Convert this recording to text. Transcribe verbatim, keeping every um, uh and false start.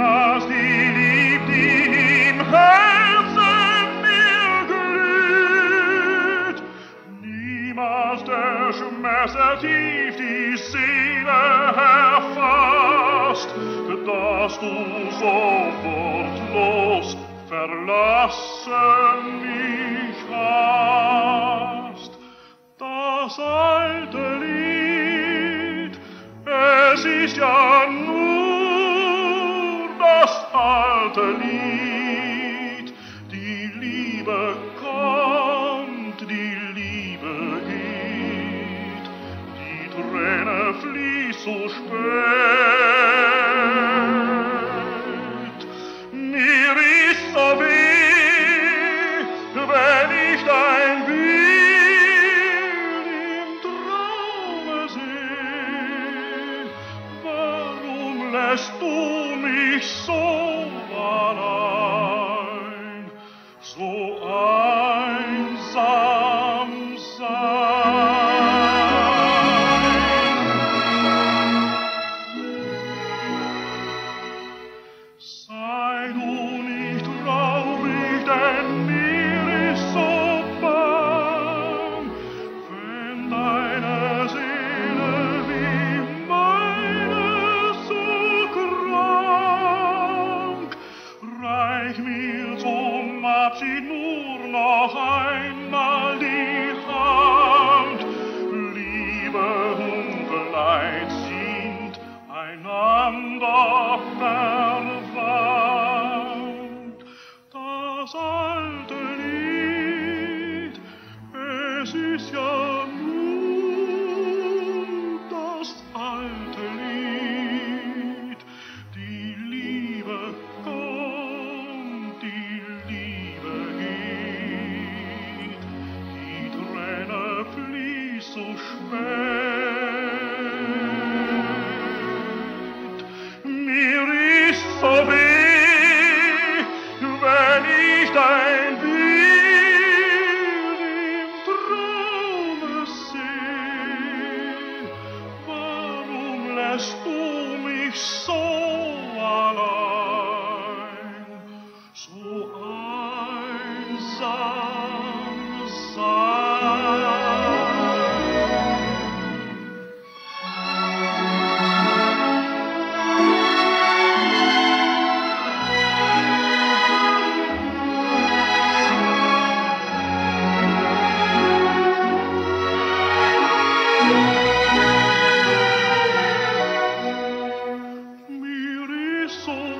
immer sie liebt, die im Herzen mir glüht. Niemals der Schmerz ertieft die Seele erfasst, dass du so wortlos verlassen mich hast. Das alte Lied, es ist ja nur das alte Lied. Die Liebe kommt, die Liebe geht, die Träne fließt so spät. Mir ist so weh, wenn ich dein lässt du mich so allein, so einsam sein? Sei du nicht traurig, denn mir ist so bang, wenn deine Seele wie meine reich mir zum Abschied nur noch einmal die Hand. Liebe und Leid sind einander verwandt. Das alte Lied, es ist ja nur das alte Lied. Die Liebe so spät. Mir ist so weh, wenn ich dein Bild im Traume seh. Warum lässt du mich so allein, so einsam sein? So